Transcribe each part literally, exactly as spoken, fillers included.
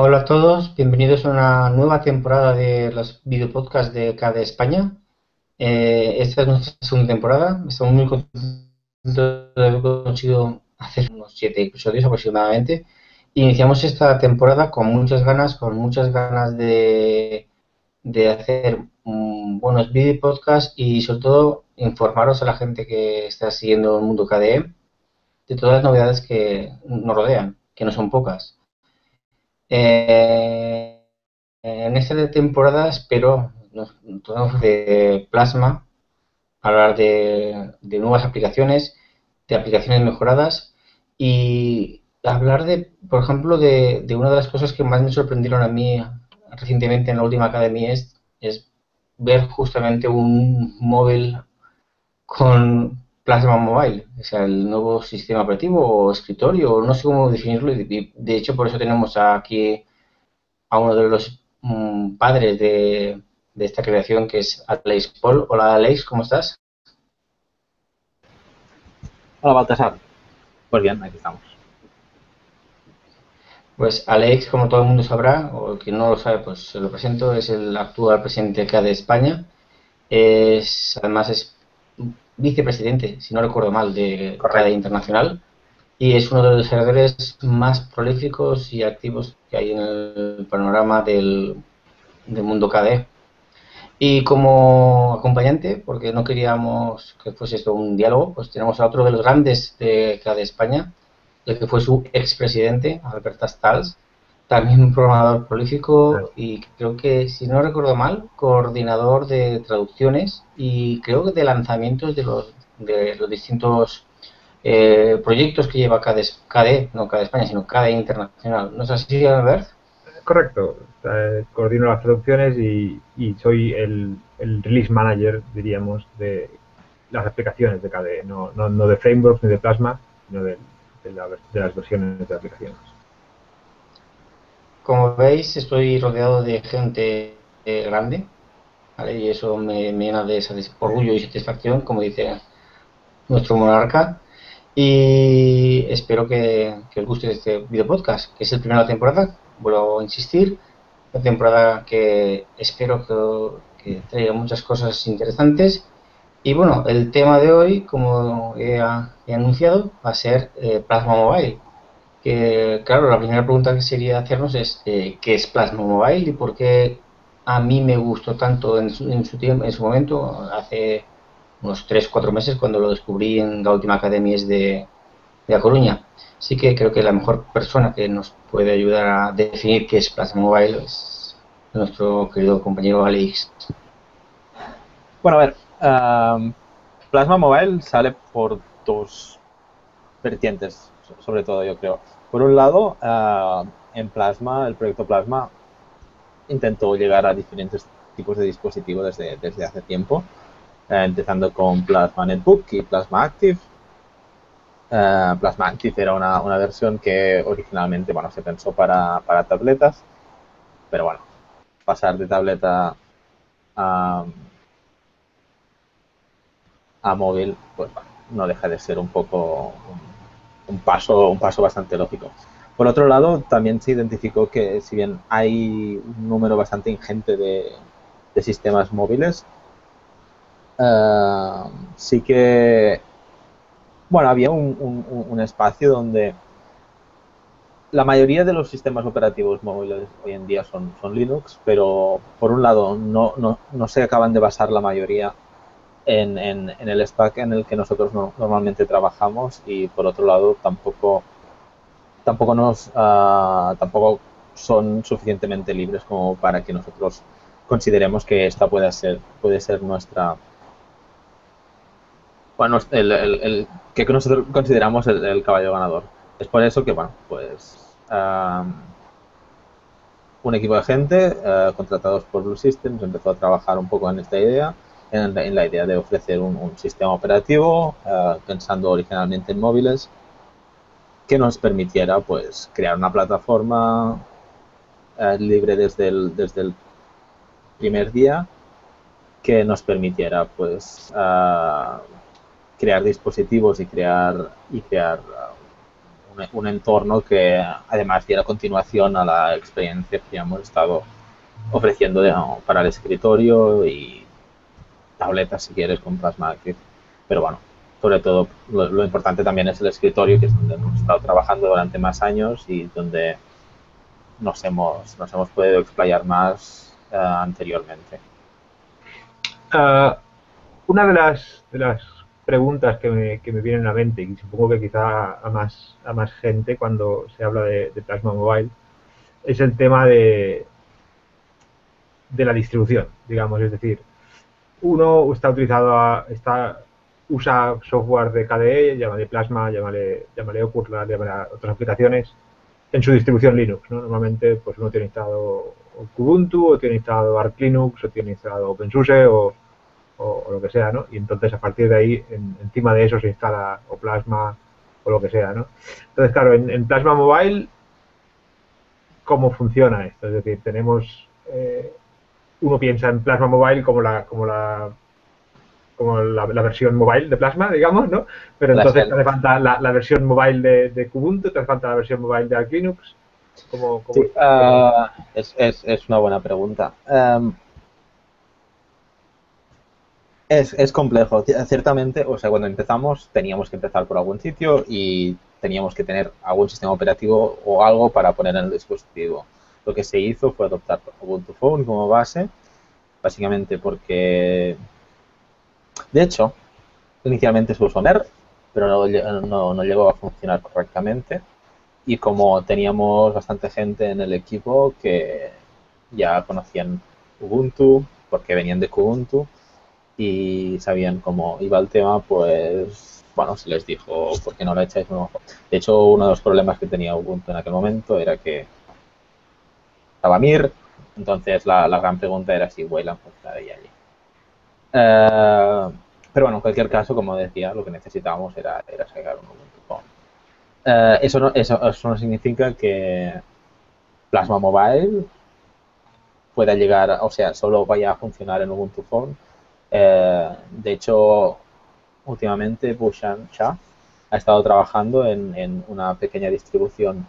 Hola a todos, bienvenidos a una nueva temporada de los videopodcasts de K D E España. Eh, esta es nuestra segunda temporada, estamos muy contentos de haber conseguido hacer unos siete episodios aproximadamente. Iniciamos esta temporada con muchas ganas, con muchas ganas de, de hacer um, buenos videopodcasts y sobre todo informaros a la gente que está siguiendo el mundo K D E de todas las novedades que nos rodean, que no son pocas. Eh, en esta temporada espero nos, nos de Plasma hablar de, de nuevas aplicaciones, de aplicaciones mejoradas y hablar de, por ejemplo, de, de una de las cosas que más me sorprendieron a mí recientemente en la última academia es, es ver justamente un móvil con Plasma Mobile, o sea, el nuevo sistema operativo o escritorio, no sé cómo definirlo, y de hecho por eso tenemos aquí a uno de los um, padres de, de esta creación, que es Aleix Pol. Hola Aleix, ¿cómo estás? Hola Baltasar. Pues bien, aquí estamos. Pues Aleix, como todo el mundo sabrá, o el que no lo sabe, pues se lo presento, es el actual presidente del K D E España, es, además es vicepresidente, si no recuerdo mal, de K D E Internacional, y es uno de los desarrolladores más prolíficos y activos que hay en el panorama del, del mundo K D E. Y como acompañante, porque no queríamos que fuese esto un diálogo, pues tenemos a otro de los grandes de K D E España, el que fue su expresidente, Albert Astals, también un programador prolífico y creo que, si no recuerdo mal, coordinador de traducciones y creo que de lanzamientos de los, de los distintos eh, proyectos que lleva K D E, no K D E España, sino K D E Internacional. ¿No es así, Albert? Correcto. Eh, coordino las traducciones y, y soy el, el release manager, diríamos, de las aplicaciones de K D E, no, no, no de frameworks ni de Plasma, sino de, de, la, de las versiones de aplicaciones. Como veis, estoy rodeado de gente eh, grande, ¿vale? Y eso me, me llena de orgullo y satisfacción, como dice nuestro monarca. Y espero que, que os guste este videopodcast, que es el primero de la temporada, vuelvo a insistir. Una temporada que espero que, que traiga muchas cosas interesantes. Y bueno, el tema de hoy, como he, he anunciado, va a ser eh, Plasma Mobile. Que, claro, la primera pregunta que sería hacernos es eh, ¿qué es Plasma Mobile y por qué a mí me gustó tanto en su, en su tiempo, en su momento, hace unos tres cuatro meses cuando lo descubrí en la última academia de, de A Coruña? Así que creo que la mejor persona que nos puede ayudar a definir qué es Plasma Mobile es nuestro querido compañero Aleix. Bueno, a ver, uh, Plasma Mobile sale por dos vertientes, sobre todo, yo creo. Por un lado, uh, en Plasma, el proyecto Plasma intentó llegar a diferentes tipos de dispositivos desde, desde hace tiempo, uh, empezando con Plasma Netbook y Plasma Active. Uh, Plasma Active era una, una versión que originalmente, bueno, se pensó para, para tabletas, pero bueno, pasar de tableta a, a móvil, pues bueno, no deja de ser un poco... Un paso, un paso bastante lógico. Por otro lado, también se identificó que, si bien hay un número bastante ingente de, de sistemas móviles, uh, sí que, bueno, había un, un, un espacio donde la mayoría de los sistemas operativos móviles hoy en día son, son Linux, pero por un lado no, no, no se acaban de basar la mayoría En, en, en el stack en el que nosotros no, normalmente trabajamos, y por otro lado tampoco tampoco nos uh, tampoco son suficientemente libres como para que nosotros consideremos que esta pueda ser puede ser nuestra, bueno, el, el, el que nosotros consideramos el, el caballo ganador. Es por eso que, bueno, pues uh, un equipo de gente uh, contratados por Blue Systems empezó a trabajar un poco en esta idea, En la, en la idea de ofrecer un, un sistema operativo, uh, pensando originalmente en móviles, que nos permitiera, pues, crear una plataforma uh, libre desde el, desde el primer día, que nos permitiera, pues, uh, crear dispositivos y crear, y crear uh, un, un entorno que además diera continuación a la experiencia que hemos estado ofreciendo de, no, para el escritorio y tabletas si quieres con Plasma Active. Pero bueno, sobre todo lo, lo importante también es el escritorio, que es donde hemos estado trabajando durante más años y donde nos hemos, nos hemos podido explayar más uh, anteriormente. Uh, una de las, de las preguntas que me, que me vienen a la mente, y supongo que quizá a más, a más gente cuando se habla de, de Plasma Mobile, es el tema de, de la distribución, digamos. Es decir, uno está utilizado, a, está, usa software de K D E, llámale Plasma, llámale, llámale Okular, llámale otras aplicaciones, en su distribución Linux, ¿no? Normalmente pues uno tiene instalado Kubuntu, o tiene instalado Arch Linux, o tiene instalado OpenSUSE, o, o, o lo que sea, ¿no? Y entonces a partir de ahí, en, encima de eso se instala o Plasma, o lo que sea, ¿no? Entonces, claro, en, en Plasma Mobile, ¿cómo funciona esto? Es decir, tenemos... Eh, uno piensa en Plasma Mobile como la como la como la, la versión mobile de Plasma, digamos, ¿no? Pero entonces te hace falta la, la versión mobile de, de Kubuntu, te hace falta la versión mobile de Arch Linux. ¿Cómo, cómo sí, es? Uh, es, es, es una buena pregunta. Um, es, es complejo. Ciertamente, o sea, cuando empezamos teníamos que empezar por algún sitio y teníamos que tener algún sistema operativo o algo para poner en el dispositivo. Lo que se hizo fue adoptar Ubuntu Phone como base, básicamente porque... De hecho, inicialmente se usó Mer, pero no, no, no llegó a funcionar correctamente. Y como teníamos bastante gente en el equipo que ya conocían Ubuntu, porque venían de Kubuntu, y sabían cómo iba el tema, pues, bueno, se les dijo, ¿por qué no lo echáis un ojo? De hecho, uno de los problemas que tenía Ubuntu en aquel momento era que estaba Mir, entonces la, la gran pregunta era si Wayland funcionaría allí. Uh, pero bueno, en cualquier caso, como decía, lo que necesitábamos era, era sacar un Ubuntu Phone. Uh, eso, no, eso, eso no significa que Plasma Mobile pueda llegar, o sea, solo vaya a funcionar en Ubuntu Phone. Uh, de hecho, últimamente Bushan Shah ha estado trabajando en, en una pequeña distribución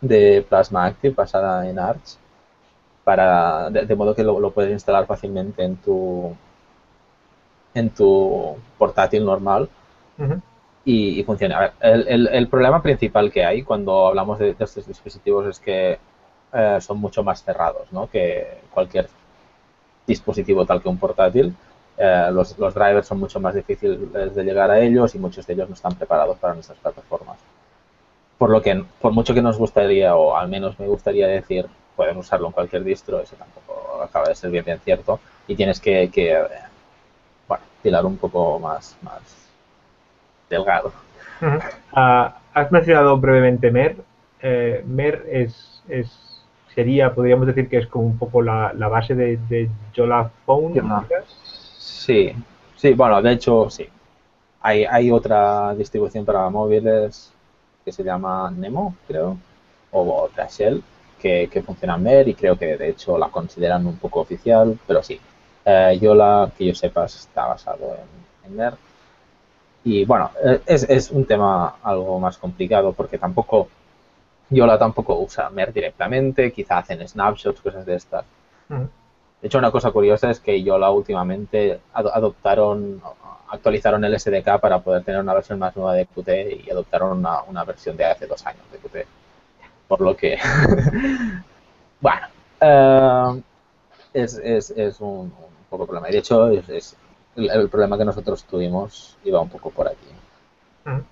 de Plasma Active basada en Arch, para de, de modo que lo, lo puedes instalar fácilmente en tu en tu portátil normal. Uh-huh. y, y funciona. A ver, el, el, el problema principal que hay cuando hablamos de, de estos dispositivos es que eh, son mucho más cerrados, ¿no? Que cualquier dispositivo tal que un portátil. Eh, los, los drivers son mucho más difíciles de llegar a ellos y muchos de ellos no están preparados para nuestras plataformas. Por lo que, por mucho que nos gustaría, o al menos me gustaría decir, pueden usarlo en cualquier distro, eso tampoco acaba de ser bien, bien cierto. Y tienes que, que bueno, tirar un poco más, más delgado. Uh-huh. uh, has mencionado brevemente Mer. Eh, Mer es, es, sería, podríamos decir que es como un poco la, la base de, de Jolla Phone. Sí, sí, bueno, de hecho, sí. Hay, hay otra distribución para móviles que se llama Nemo, creo, o otra shell, que, que funciona en Mer, y creo que de hecho la consideran un poco oficial, pero sí, eh, Jolla, que yo sepa, está basado en, en Mer. Y bueno, es, es un tema algo más complicado porque tampoco, Jolla tampoco usa Mer directamente, quizá hacen snapshots, cosas de estas. Uh-huh. De hecho, una cosa curiosa es que Jolla últimamente ad- adoptaron, actualizaron el S D K para poder tener una versión más nueva de Qt y adoptaron una, una versión de hace dos años de Qt. Por lo que, bueno, uh, es, es, es un, un poco problema. De hecho, es, es el, el problema que nosotros tuvimos iba un poco por aquí. Uh-huh.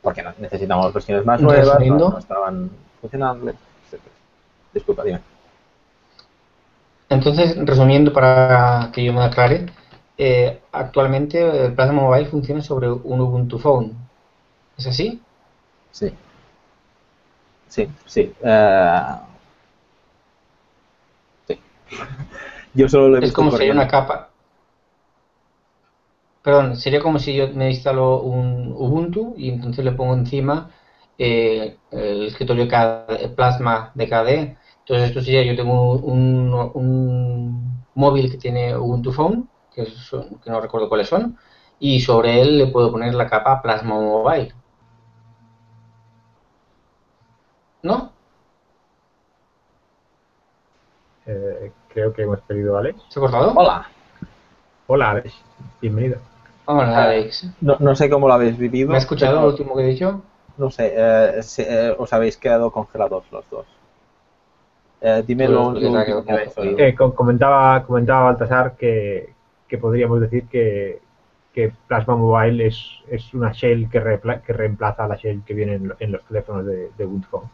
Porque necesitamos versiones más nuevas, no, no estaban funcionando, etcétera. Disculpa, dime. Entonces, resumiendo para que yo me aclare, eh, actualmente el Plasma Mobile funciona sobre un Ubuntu Phone, ¿es así? Sí, sí, sí. Uh... sí. Yo solo lo he visto. Es como si sería una capa. Perdón, sería como si yo me instalo un Ubuntu y entonces le pongo encima eh, el escritorio K D E, Plasma de K D E. Entonces esto sería, yo tengo un, un, un móvil que tiene Ubuntu Phone, que, son, que no recuerdo cuáles son, y sobre él le puedo poner la capa Plasma Mobile. ¿No? Eh, creo que hemos perdido a Aleix. ¿Se ha cortado? Hola. Hola, Aleix. Bienvenido. Hola, Aleix. No, no sé cómo lo habéis vivido. ¿Me has escuchado lo último que he dicho? No sé. Eh, si, eh, os habéis quedado congelados los dos. Eh, dime lo, lo último que habéis oído. Eh, comentaba, comentaba Baltasar que, que podríamos decir que, que Plasma Mobile es, es una shell que, re, que reemplaza a la shell que viene en, en los teléfonos de, de Ubuntu Phone.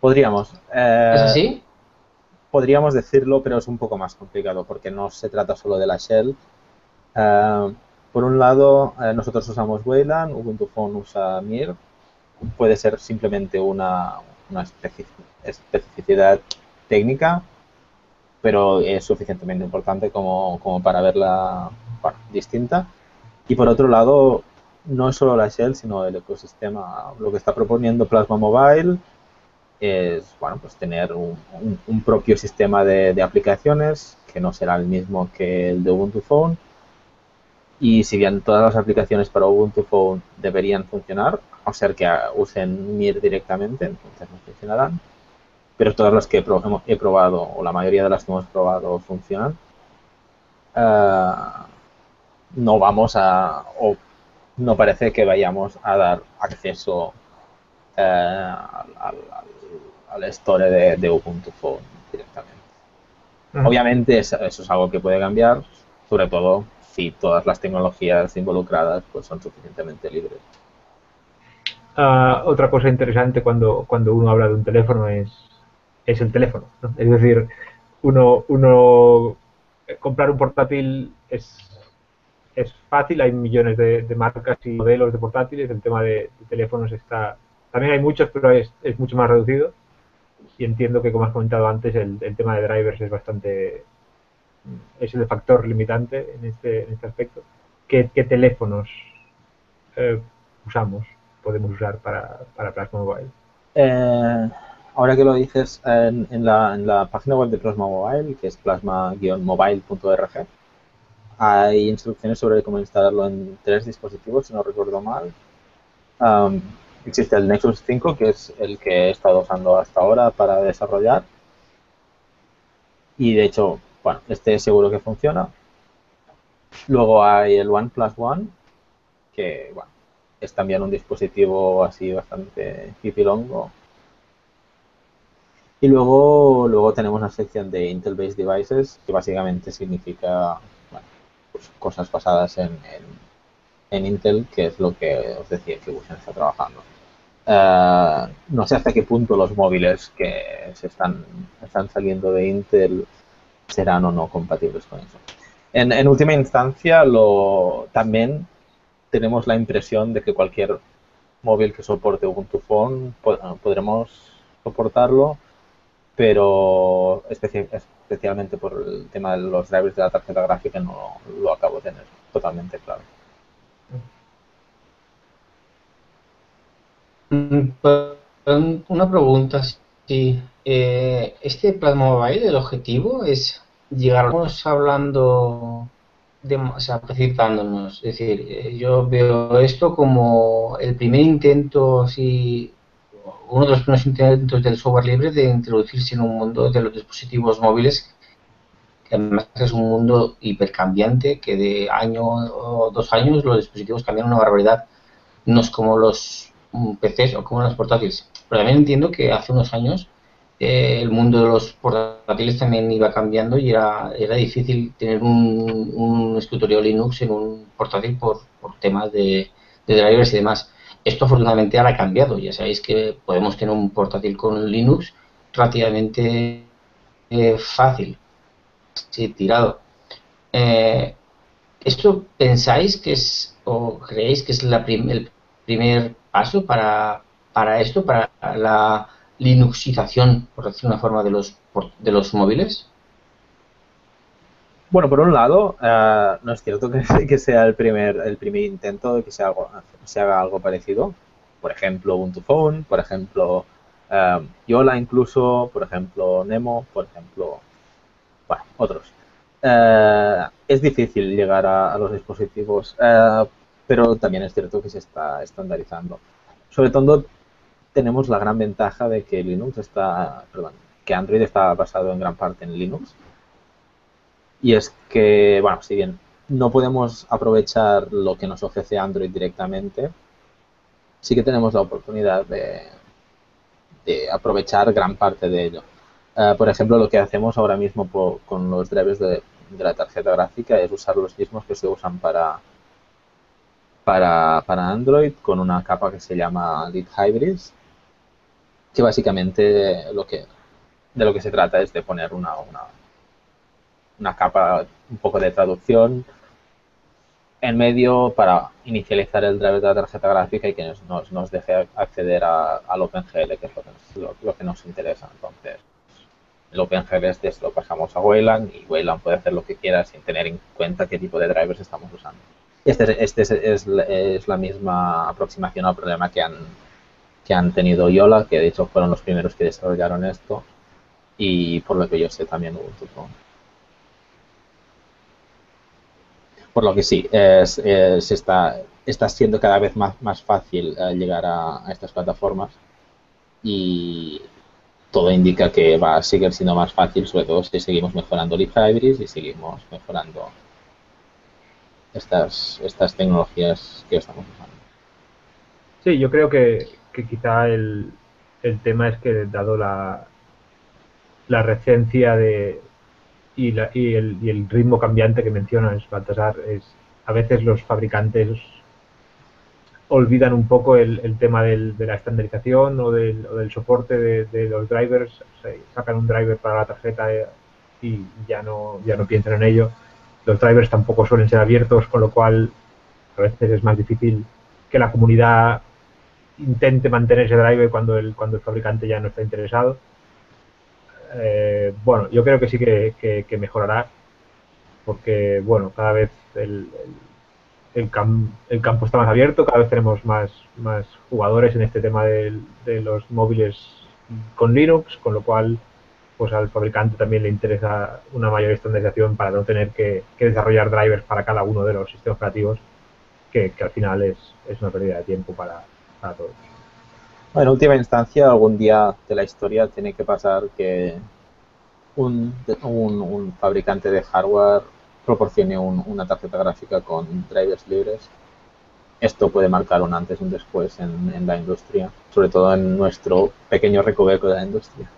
Podríamos. Eh, ¿Es así? Podríamos decirlo, pero es un poco más complicado porque no se trata solo de la shell. Eh, por un lado, eh, nosotros usamos Wayland, Ubuntu Phone usa Mir. Puede ser simplemente una, una especific- especificidad técnica, pero es suficientemente importante como, como para verla, bueno, distinta. Y por otro lado, no es solo la shell, sino el ecosistema. Lo que está proponiendo Plasma Mobile es, bueno, pues tener un, un, un propio sistema de, de aplicaciones que no será el mismo que el de Ubuntu Phone. Y si bien todas las aplicaciones para Ubuntu Phone deberían funcionar, a no ser que usen Mir directamente, entonces no funcionarán. Pero todas las que he probado, o la mayoría de las que hemos probado, funcionan. Uh, no vamos a, o no parece que vayamos a dar acceso uh, al, al al store de, de Ubuntu Phone directamente. Uh-huh. Obviamente eso, eso es algo que puede cambiar, sobre todo si todas las tecnologías involucradas pues son suficientemente libres. Uh, otra cosa interesante cuando, cuando uno habla de un teléfono es, es el teléfono, ¿no? Es decir, uno, uno comprar un portátil es, es fácil, hay millones de, de marcas y modelos de portátiles, el tema de, de teléfonos está, también hay muchos, pero es, es mucho más reducido. Y entiendo que, como has comentado antes, el, el tema de drivers es bastante, es el factor limitante en este, en este aspecto. ¿Qué, qué teléfonos eh, usamos, podemos usar para, para Plasma Mobile? Eh, ahora que lo dices, en, en, la, en la página web de Plasma Mobile, que es plasma guion mobile punto org, hay instrucciones sobre cómo instalarlo en tres dispositivos, si no recuerdo mal. Um, Existe el Nexus cinco, que es el que he estado usando hasta ahora para desarrollar. Y de hecho, bueno, este seguro que funciona. Luego hay el OnePlus One, que, bueno, es también un dispositivo así bastante pipilongo. Y luego, luego tenemos la sección de Intel Based Devices, que básicamente significa, bueno, pues cosas basadas en, en, en Intel, que es lo que os decía que Ubuntu está trabajando. Uh, no sé hasta qué punto los móviles que se están, están saliendo de Intel serán o no compatibles con eso. En, en última instancia, lo, también tenemos la impresión de que cualquier móvil que soporte Ubuntu Phone pod podremos soportarlo, pero especi especialmente por el tema de los drivers de la tarjeta gráfica no lo acabo de tener totalmente claro. Una pregunta, sí. Eh, este Plasma Mobile, el objetivo es llegar hablando, de, o sea, precipitándonos. Es decir, yo veo esto como el primer intento, así, uno de los primeros intentos del software libre de introducirse en un mundo de los dispositivos móviles, que además es un mundo hipercambiante, que de año o dos años los dispositivos cambian una barbaridad, no es como los P Cs o como los portátiles. Pero también entiendo que hace unos años eh, el mundo de los portátiles también iba cambiando y era, era difícil tener un, un escritorio Linux en un portátil por, por temas de, de drivers y demás. Esto afortunadamente ahora ha cambiado. Ya sabéis que podemos tener un portátil con Linux relativamente eh, fácil, sí, tirado. Eh, ¿Esto pensáis que es o creéis que es la prim el primer paso para, para esto, para la linuxización, por decir una forma, de los, de los móviles? Bueno, por un lado, eh, no es cierto que, que sea el primer, el primer intento de que se haga, se haga algo parecido. Por ejemplo, Ubuntu Phone, por ejemplo, eh, Jolla incluso, por ejemplo, Nemo, por ejemplo, bueno, otros. Eh, es difícil llegar a, a los dispositivos, eh, pero también es cierto que se está estandarizando. Sobre todo tenemos la gran ventaja de que Linux está, perdón, que Android está basado en gran parte en Linux. Y es que, bueno, si bien no podemos aprovechar lo que nos ofrece Android directamente, sí que tenemos la oportunidad de, de aprovechar gran parte de ello. Uh, por ejemplo, lo que hacemos ahora mismo por, con los drivers de, de la tarjeta gráfica es usar los mismos que se usan para, para, para Android, con una capa que se llama LibHybris, que básicamente lo que, de lo que se trata es de poner una, una, una capa, un poco de traducción en medio para inicializar el driver de la tarjeta gráfica y que nos, nos deje acceder a, al OpenGL, que es lo que nos, lo, lo que nos interesa. Entonces, el OpenGL este lo pasamos a Wayland y Wayland puede hacer lo que quiera sin tener en cuenta qué tipo de drivers estamos usando. Este, este es, es, es la misma aproximación al problema que han, que han tenido Jolla, que de hecho fueron los primeros que desarrollaron esto, y por lo que yo sé también Ubuntu Phone. Por lo que sí, es, es, está, está siendo cada vez más, más fácil eh, llegar a, a estas plataformas, y todo indica que va a seguir siendo más fácil, sobre todo si seguimos mejorando LibHybris y seguimos mejorando estas, estas tecnologías que estamos usando. Sí, yo creo que, que quizá el, el tema es que, dado la, la recencia de... Y, la, y, el, y el ritmo cambiante que mencionas, Baltasar, es a veces los fabricantes olvidan un poco el, el tema del, de la estandarización o del, o del soporte de, de los drivers. O sea, sacan un driver para la tarjeta y ya no, ya no piensan en ello. Los drivers tampoco suelen ser abiertos, con lo cual a veces es más difícil que la comunidad intente mantener ese driver cuando el, cuando el fabricante ya no está interesado. Eh, bueno, yo creo que sí que, que, que mejorará, porque, bueno, cada vez el, el, el, cam, el campo está más abierto, cada vez tenemos más, más jugadores en este tema de, de los móviles con Linux, con lo cual, pues al fabricante también le interesa una mayor estandarización para no tener que, que desarrollar drivers para cada uno de los sistemas operativos, que, que al final es, es una pérdida de tiempo para, para todos. En última instancia, algún día de la historia tiene que pasar que un, un, un fabricante de hardware proporcione un, una tarjeta gráfica con drivers libres. Esto puede marcar un antes y un después en, en la industria, sobre todo en nuestro pequeño recoveco de la industria.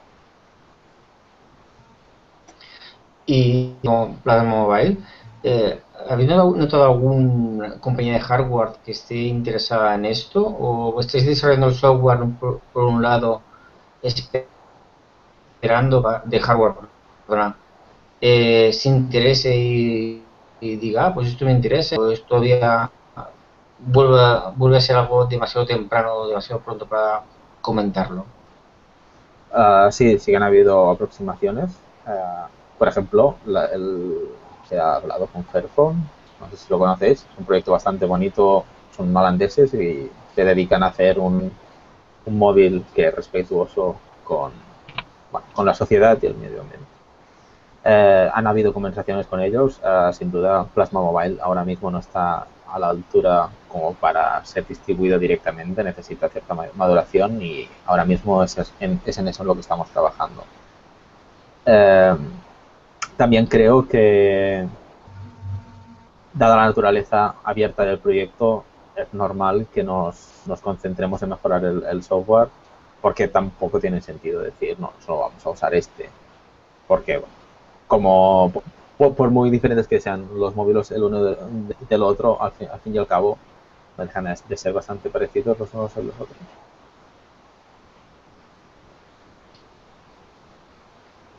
Y como Plasma Mobile, eh, ¿habéis notado alguna compañía de hardware que esté interesada en esto? ¿O estáis desarrollando el software por, por un lado, esperando de hardware, perdón, eh, se interese y, y diga, ah, pues esto me interesa, pues todavía vuelve, vuelve a ser algo demasiado temprano, demasiado pronto para comentarlo? Uh, sí, sí que han habido aproximaciones. Uh, por ejemplo, la, el... se ha hablado con Fairphone, no sé si lo conocéis, es un proyecto bastante bonito, son holandeses y se dedican a hacer un, un móvil que es respetuoso con, bueno, con la sociedad y el medio ambiente. Eh, han habido conversaciones con ellos, eh, sin duda Plasma Mobile ahora mismo no está a la altura como para ser distribuido directamente, necesita cierta maduración y ahora mismo es en, es en eso en lo que estamos trabajando. Eh, También creo que, dada la naturaleza abierta del proyecto, es normal que nos, nos concentremos en mejorar el, el software, porque tampoco tiene sentido decir, no, solo vamos a usar este. Porque, bueno, como por, por muy diferentes que sean los móviles el uno de, de, del otro, al fin, al fin y al cabo, dejan de ser bastante parecidos los unos a los otros.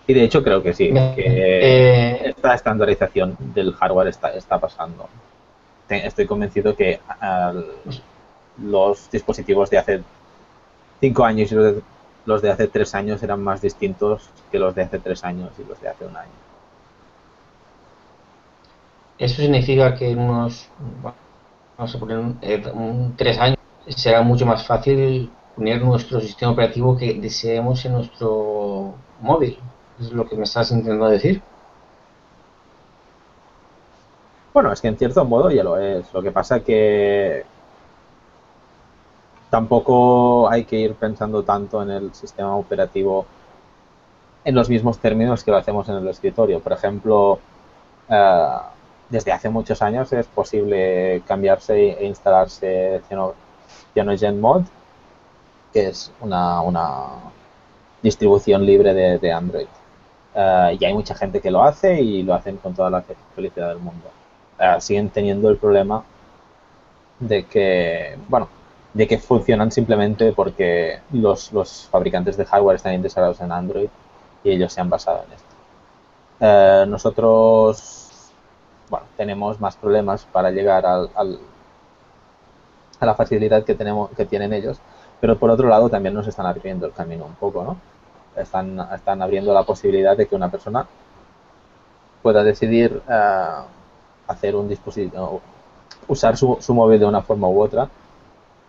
Y de hecho creo que sí, que eh, esta estandarización del hardware está, está pasando. Estoy convencido que al, los dispositivos de hace cinco años y los de hace tres años eran más distintos que los de hace tres años y los de hace un año. Eso significa que en unos, vamos a poner un, un tres años, será mucho más fácil poner nuestro sistema operativo que deseemos en nuestro móvil. ¿Es lo que me estás intentando decir? Bueno, es que en cierto modo ya lo es. Lo que pasa que tampoco hay que ir pensando tanto en el sistema operativo en los mismos términos que lo hacemos en el escritorio. Por ejemplo, eh, desde hace muchos años es posible cambiarse e instalarse CyanogenMod, que es una, una distribución libre de, de Android. Uh, y hay mucha gente que lo hace y lo hacen con toda la felicidad del mundo. Uh, siguen teniendo el problema de que, bueno, de que funcionan simplemente porque los, los fabricantes de hardware están interesados en Android y ellos se han basado en esto. Uh, nosotros, bueno, tenemos más problemas para llegar al, al, a la facilidad que, tenemos, que tienen ellos, pero por otro lado también nos están abriendo el camino un poco, ¿no? Están, están abriendo la posibilidad de que una persona pueda decidir uh, hacer un dispositivo, usar su, su móvil de una forma u otra,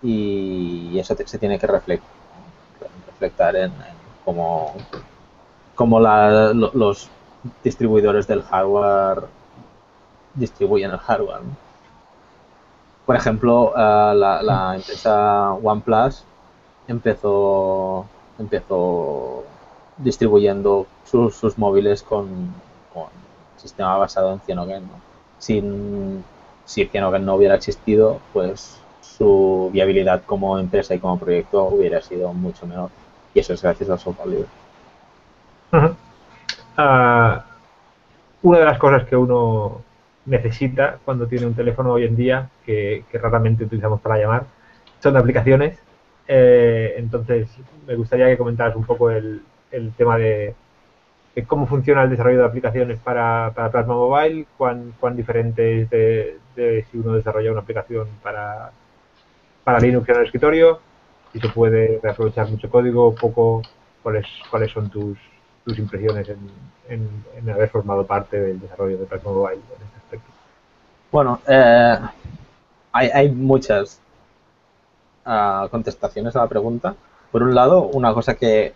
y eso te, se tiene que reflect, reflectar en, en cómo, cómo la, los distribuidores del hardware distribuyen el hardware, ¿no? Por ejemplo, uh, la, la empresa OnePlus empezó empezó distribuyendo sus, sus móviles con, con sistema basado en Cyanogen, ¿no? Sin, si Cyanogen no hubiera existido, pues su viabilidad como empresa y como proyecto hubiera sido mucho menor, y eso es gracias al software libre. Uh-huh. uh, una de las cosas que uno necesita cuando tiene un teléfono hoy en día, que, que raramente utilizamos para llamar, son aplicaciones. Eh, entonces, me gustaría que comentaras un poco el, el tema de, de cómo funciona el desarrollo de aplicaciones para, para Plasma Mobile, cuán, cuán diferente es de, de si uno desarrolla una aplicación para, para Linux en el escritorio, si se puede reaprovechar mucho código, poco, cuáles, cuáles son tus, tus impresiones en, en, en haber formado parte del desarrollo de Plasma Mobile en este aspecto. Bueno, eh, hay, hay muchas Uh, contestaciones a la pregunta. Por un lado, una cosa que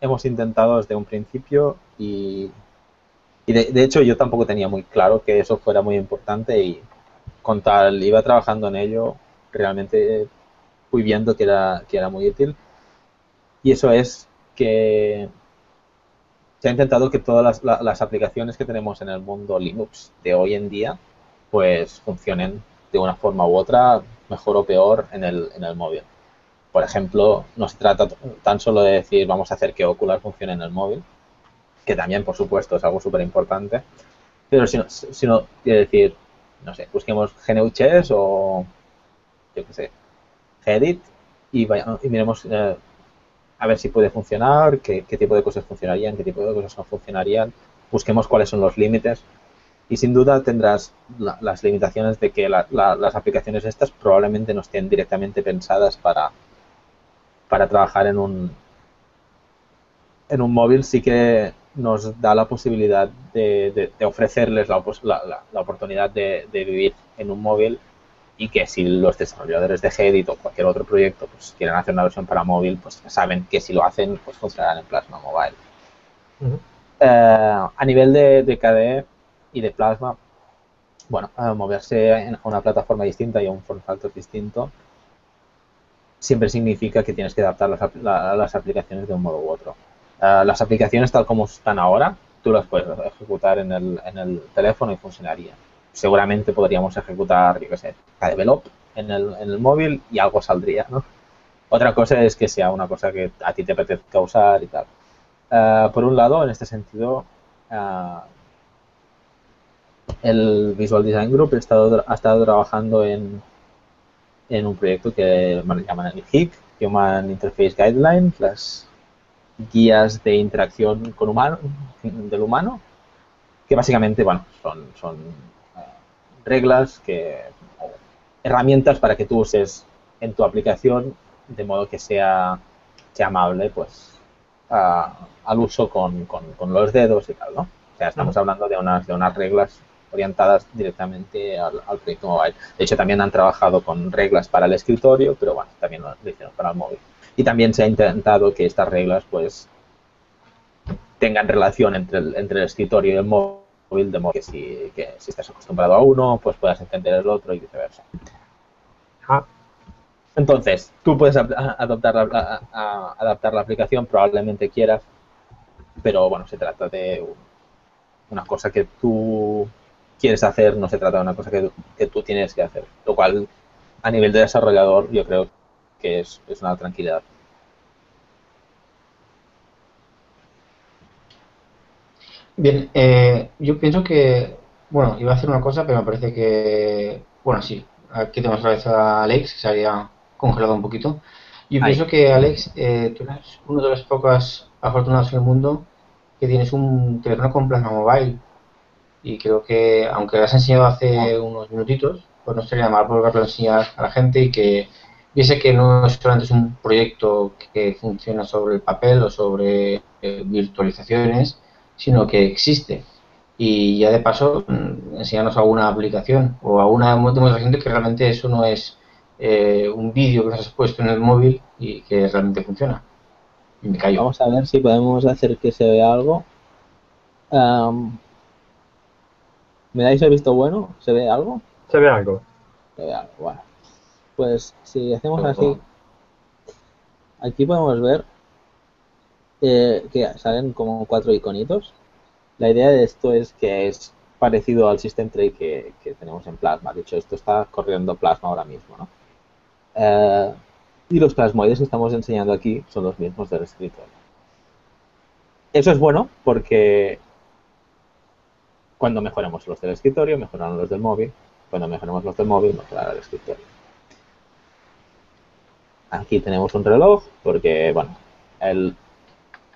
hemos intentado desde un principio y, y de, de hecho yo tampoco tenía muy claro que eso fuera muy importante, y con tal iba trabajando en ello, realmente fui viendo que era, que era muy útil, y eso es que se ha intentado que todas las, la, las aplicaciones que tenemos en el mundo Linux de hoy en día pues funcionen de una forma u otra, mejor o peor, en el, en el móvil. Por ejemplo, no se trata tan solo de decir vamos a hacer que Okular funcione en el móvil, que también, por supuesto, es algo súper importante, pero sino, sino quiere decir, no sé, busquemos G N U Chess o, yo qué sé, GEdit y, vaya, y miremos eh, a ver si puede funcionar, qué, qué tipo de cosas funcionarían, qué tipo de cosas no funcionarían, busquemos cuáles son los límites. Y sin duda tendrás la, las limitaciones de que la, la, las aplicaciones estas probablemente no estén directamente pensadas para, para trabajar en un, en un móvil. Sí que nos da la posibilidad de, de, de ofrecerles la, la, la oportunidad de, de vivir en un móvil, y que si los desarrolladores de GEdit o cualquier otro proyecto pues quieren hacer una versión para móvil, pues saben que si lo hacen pues funcionarán en Plasma Mobile. Uh-huh. eh, a nivel de, de K D E y de Plasma, bueno, a moverse a una plataforma distinta y a un form factor distinto siempre significa que tienes que adaptar las, la, las aplicaciones de un modo u otro. Uh, las aplicaciones tal como están ahora, tú las puedes ejecutar en el, en el teléfono y funcionaría. Seguramente podríamos ejecutar, yo qué sé, KDevelop en el, en el móvil y algo saldría, ¿no? Otra cosa es que sea una cosa que a ti te apetezca usar y tal. Uh, por un lado, en este sentido, uh, el Visual Design Group ha estado, ha estado trabajando en, en un proyecto que llaman el H I G, Human Interface Guidelines, las guías de interacción con humano, del humano, que básicamente, bueno, son, son reglas, que herramientas para que tú uses en tu aplicación de modo que sea, sea amable, pues, a, al uso con, con, con los dedos y tal, ¿no? O sea, estamos hablando de unas, de unas reglas orientadas directamente al, al proyecto mobile. De hecho, también han trabajado con reglas para el escritorio, pero bueno, también lo hicieron para el móvil. Y también se ha intentado que estas reglas pues tengan relación entre el, entre el escritorio y el móvil, de modo que si, que si estás acostumbrado a uno, pues puedas entender el otro y viceversa. Ah. Entonces, tú puedes adaptar la, a, a, adaptar la aplicación, probablemente quieras, pero bueno, se trata de una cosa que tú quieres hacer, no se trata de una cosa que, que tú tienes que hacer, lo cual a nivel de desarrollador yo creo que es, es una tranquilidad. Bien, eh, yo pienso que, bueno, iba a hacer una cosa, pero me parece que, bueno, sí, aquí tenemos otra vez a Aleix, que se había congelado un poquito. Yo Ahí. pienso que, Aleix, eh, tú eres uno de los pocos afortunados en el mundo que tienes un teléfono con Plasma Mobile. Y creo que, aunque lo has enseñado hace unos minutitos, pues no sería mal volverlo a enseñar a la gente y que viese que no solamente es un proyecto que funciona sobre el papel o sobre eh, virtualizaciones, sino que existe. Y ya de paso, enseñarnos alguna aplicación o alguna demostración de que realmente eso no es eh, un vídeo que nos has puesto en el móvil y que realmente funciona. Y me callo. Vamos a ver si podemos hacer que se vea algo. Um, ¿Me dais el visto bueno? ¿Se ve algo? Se ve algo. Se ve algo, bueno. Pues si hacemos así, aquí podemos ver eh, que salen como cuatro iconitos. La idea de esto es que es parecido al System Tray que, que tenemos en Plasma. De hecho, esto está corriendo Plasma ahora mismo, ¿no? Eh, y los plasmoides que estamos enseñando aquí son los mismos del escritorio. Eso es bueno porque cuando mejoremos los del escritorio, mejorarán los del móvil. Cuando mejoremos los del móvil, mejorará el escritorio. Aquí tenemos un reloj porque, bueno, el...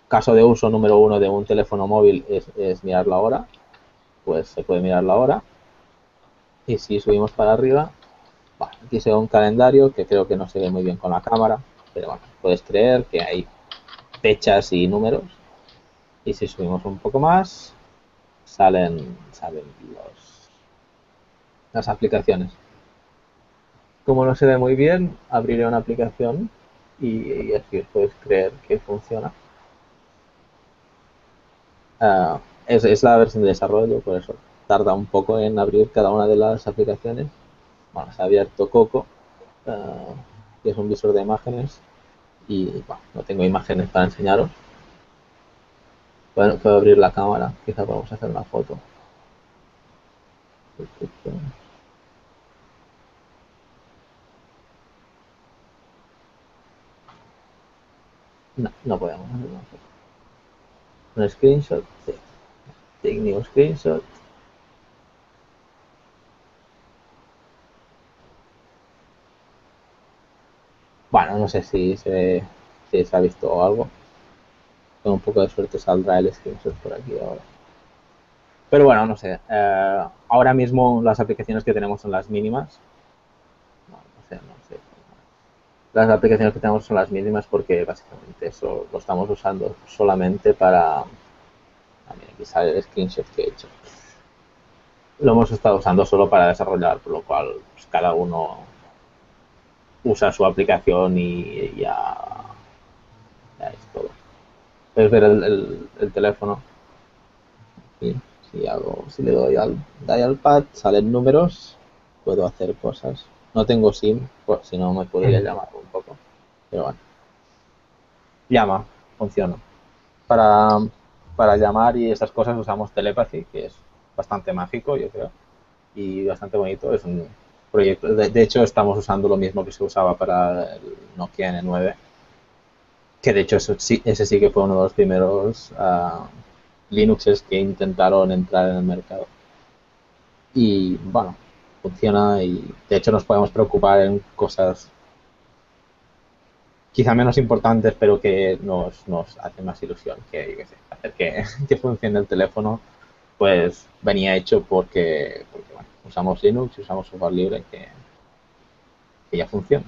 caso de uso número uno de un teléfono móvil es, es mirar la hora, pues se puede mirar la hora. Y si subimos para arriba, bueno, aquí se ve un calendario que creo que no se ve muy bien con la cámara, pero bueno, puedes creer que hay fechas y números. Y si subimos un poco más, salen, salen los, las aplicaciones. Como no se ve muy bien, abriré una aplicación y, y así os podéis creer que funciona. Uh, es, es la versión de desarrollo, por eso tarda un poco en abrir cada una de las aplicaciones. Bueno, se ha abierto Coco, uh, que es un visor de imágenes, y bueno, no tengo imágenes para enseñaros. Bueno, puedo abrir la cámara, quizá podamos hacer una foto. Perfecto. No, no podemos hacer una foto. Un screenshot, sí. Take new screenshot. Bueno, no sé si se, si se ha visto algo. Con un poco de suerte saldrá el screenshot por aquí ahora. Pero bueno, no sé. Eh, ahora mismo las aplicaciones que tenemos son las mínimas. No, no sé, no sé. Las aplicaciones que tenemos son las mínimas porque básicamente eso lo estamos usando solamente para... Ah, mira, aquí sale el screenshot que he hecho. Lo hemos estado usando solo para desarrollar, por lo cual pues, cada uno usa su aplicación y ya, ya es todo. Puedes ver el, el, el teléfono. Aquí, si, hago, si le doy al dial pad, salen números, puedo hacer cosas. No tengo SIM, pues, si no me podría llamar un poco, pero bueno. Llama, funciona. Para, para llamar y estas cosas usamos Telepathy, que es bastante mágico, yo creo, y bastante bonito. Es un proyecto, de, de hecho estamos usando lo mismo que se usaba para el Nokia N nueve, que de hecho eso, sí, ese sí que fue uno de los primeros uh, Linuxes que intentaron entrar en el mercado. Y bueno, funciona y de hecho nos podemos preocupar en cosas quizá menos importantes pero que nos, nos hacen más ilusión que, yo qué sé, hacer que, que funcione el teléfono pues venía hecho porque, porque bueno, usamos Linux, usamos software libre que, que ya funciona.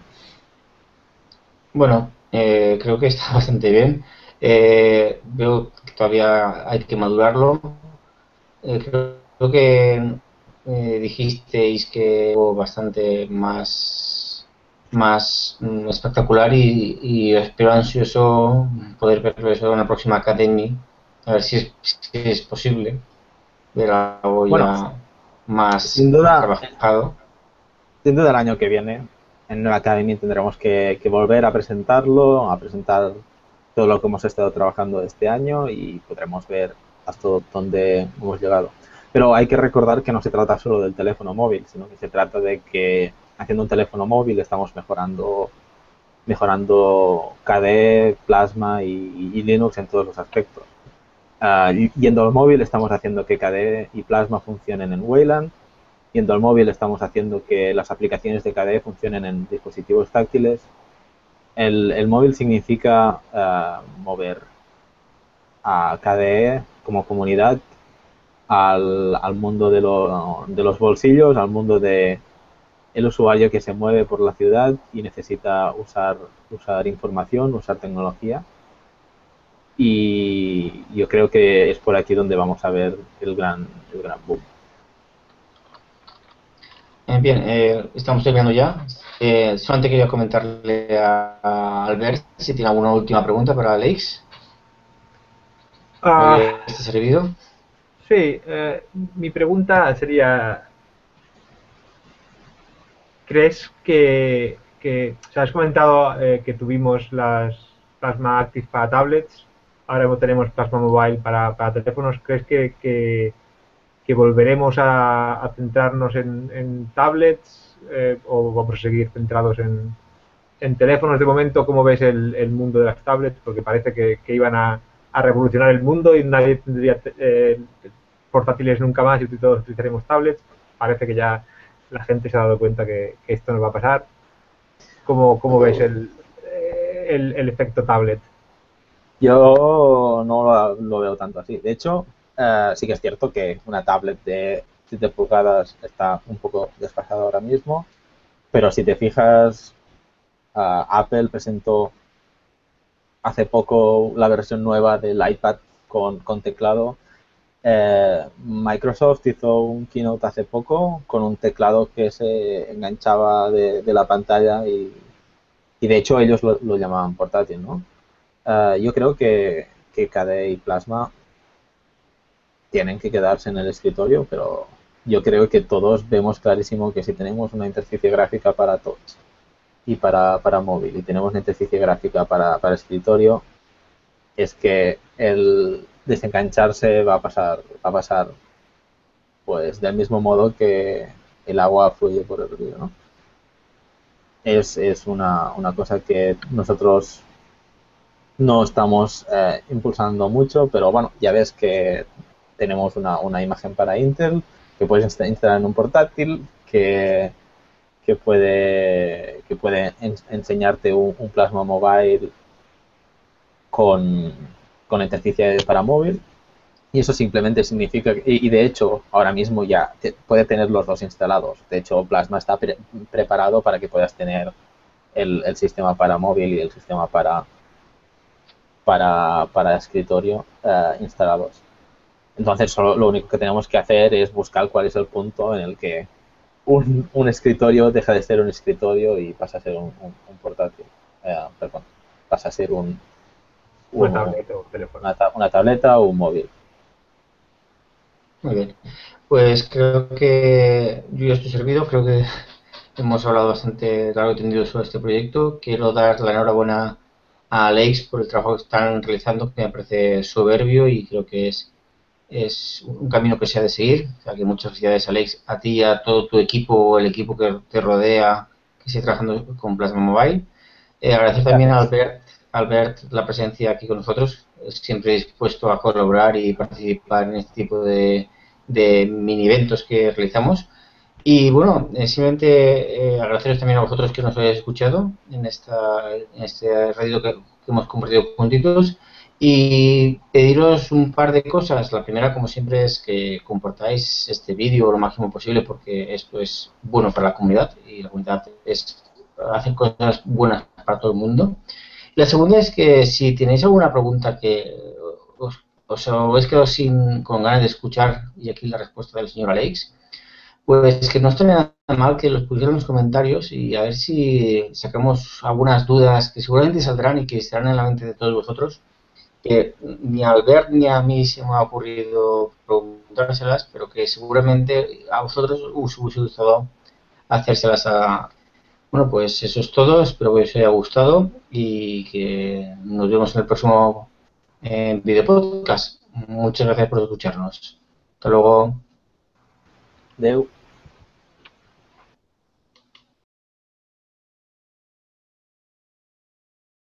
Bueno, eh, creo que está bastante bien. Eh, veo que todavía hay que madurarlo. Eh, creo, creo que Eh, dijisteis que fue bastante más, más mm, espectacular y, y espero ansioso poder verlo eso en una próxima Academy, a ver si es, si es posible ver algo bueno, ya más sin duda, trabajado. Sin duda el año que viene en Nueva Academia tendremos que, que volver a presentarlo, a presentar todo lo que hemos estado trabajando este año y podremos ver hasta dónde hemos llegado. Pero hay que recordar que no se trata solo del teléfono móvil, sino que se trata de que haciendo un teléfono móvil estamos mejorando mejorando K D E, Plasma y, y Linux en todos los aspectos. Uh, yendo al móvil estamos haciendo que K D E y Plasma funcionen en Wayland. Yendo al móvil estamos haciendo que las aplicaciones de K D E funcionen en dispositivos táctiles. El, el móvil significa uh, mover a K D E como comunidad al, al mundo de, lo, de los bolsillos, al mundo de el usuario que se mueve por la ciudad y necesita usar, usar información, usar tecnología. Y yo creo que es por aquí donde vamos a ver el gran, el gran boom. Bien, eh, estamos terminando ya. Eh, solamente quería comentarle a, a Albert si tiene alguna última pregunta para Aleix. Ah, eh, ¿Está servido? Sí, eh, mi pregunta sería... ¿Crees que, que o sea, has comentado eh, que tuvimos las Plasma Active para tablets, ahora tenemos Plasma Mobile para, para teléfonos? ¿Crees que, que, que volveremos a, a centrarnos en, en tablets eh, o vamos a seguir centrados en, en teléfonos? De momento, ¿cómo ves el, el mundo de las tablets? Porque parece que, que iban a, a revolucionar el mundo y nadie tendría eh, portátiles nunca más y todos utilizaremos tablets. Parece que ya... la gente se ha dado cuenta que, que esto nos va a pasar. ¿Cómo, cómo ves el, el, el efecto tablet? Yo no lo, lo veo tanto así. De hecho, eh, sí que es cierto que una tablet de siete pulgadas está un poco desfasada ahora mismo, pero si te fijas, eh, Apple presentó hace poco la versión nueva del iPad con, con teclado. Eh, Microsoft hizo un keynote hace poco con un teclado que se enganchaba de, de la pantalla y, y de hecho ellos lo, lo llamaban portátil, ¿no? Eh, yo creo que, que K D E y Plasma tienen que quedarse en el escritorio, pero yo creo que todos vemos clarísimo que si tenemos una interfase gráfica para touch y para, para móvil y tenemos una interfase gráfica para, para escritorio, es que el desengancharse va a pasar, va a pasar pues del mismo modo que el agua fluye por el río, ¿no? Es, es una, una cosa que nosotros no estamos eh, impulsando mucho, pero bueno, ya ves que tenemos una, una imagen para Intel que puedes instalar en un portátil, que, que puede, que puede ens enseñarte un, un Plasma Mobile con... con interfaces para móvil, y eso simplemente significa, y, y de hecho ahora mismo ya te, puede tener los dos instalados. De hecho Plasma está pre, preparado para que puedas tener el, el sistema para móvil y el sistema para para, para escritorio eh, instalados. Entonces solo, lo único que tenemos que hacer es buscar cuál es el punto en el que un, un escritorio deja de ser un escritorio y pasa a ser un, un, un portátil, eh, perdón, pasa a ser un Una tableta, o teléfono. Una, ta una tableta o un móvil. Muy bien. Pues creo que yo ya estoy servido. Creo que hemos hablado bastante largo y tendido sobre este proyecto. Quiero dar la enhorabuena a Aleix por el trabajo que están realizando, que me parece soberbio y creo que es, es un camino que se ha de seguir. O sea, que muchas felicidades, Aleix, a ti y a todo tu equipo o el equipo que te rodea, que sigue trabajando con Plasma Mobile. Eh, agradecer también a Albert. Albert, la presencia aquí con nosotros, siempre dispuesto a colaborar y participar en este tipo de, de mini eventos que realizamos. Y bueno, simplemente eh, agradeceros también a vosotros que nos hayáis escuchado en, esta, en este radio que, que hemos compartido juntitos, y pediros un par de cosas. La primera, como siempre, es que compartáis este vídeo lo máximo posible, porque esto es bueno para la comunidad y la comunidad es, hace cosas buenas para todo el mundo. La segunda es que si tenéis alguna pregunta que os, os habéis quedado sin, con ganas de escuchar, y aquí la respuesta del señor Aleix, pues que no esté nada mal que los pusieran en los comentarios y a ver si sacamos algunas dudas que seguramente saldrán y que estarán en la mente de todos vosotros, que ni a Albert ni a mí se me ha ocurrido preguntárselas, pero que seguramente a vosotros os hubiese gustado hacérselas a, Bueno, pues eso es todo. Espero que os haya gustado y que nos vemos en el próximo eh, video podcast. Muchas gracias por escucharnos. Hasta luego. Adeu.